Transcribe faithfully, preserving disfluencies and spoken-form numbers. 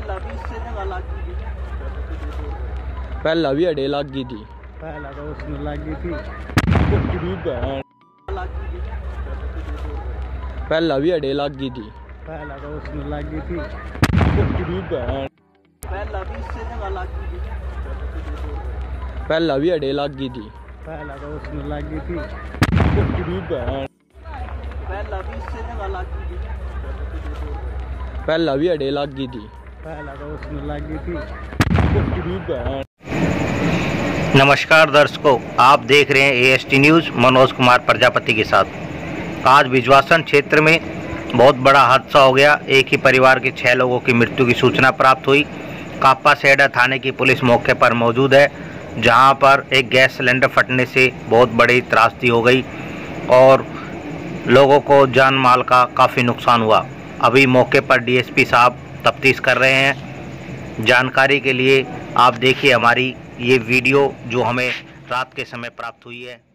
पहला भी उसने लगी थी, पहला भी अडे लगी थी, पहला तो उसने लगी थी, पहला भी अडे लगी थी, पहला तो उसने लगी थी, पहला भी उसने लगी थी, पहला भी अडे लगी थी, पहला तो उसने लगी थी, पहला भी उसने लगी थी, पहला भी अडे लगी थी, पहला तो उसने लगी थी। नमस्कार दर्शकों, आप देख रहे हैं ए न्यूज़ मनोज कुमार प्रजापति के साथ। आज बिजवासन क्षेत्र में बहुत बड़ा हादसा हो गया। एक ही परिवार के छह लोगों की मृत्यु की सूचना प्राप्त हुई। कापा सेडा थाने की पुलिस मौके पर मौजूद है, जहां पर एक गैस सिलेंडर फटने से बहुत बड़ी त्रासदी हो गई और लोगों को जान माल का काफ़ी नुकसान हुआ। अभी मौके पर डीएसपी साहब तफ्तीश कर रहे हैं। जानकारी के लिए आप देखिए हमारी ये वीडियो जो हमें रात के समय प्राप्त हुई है।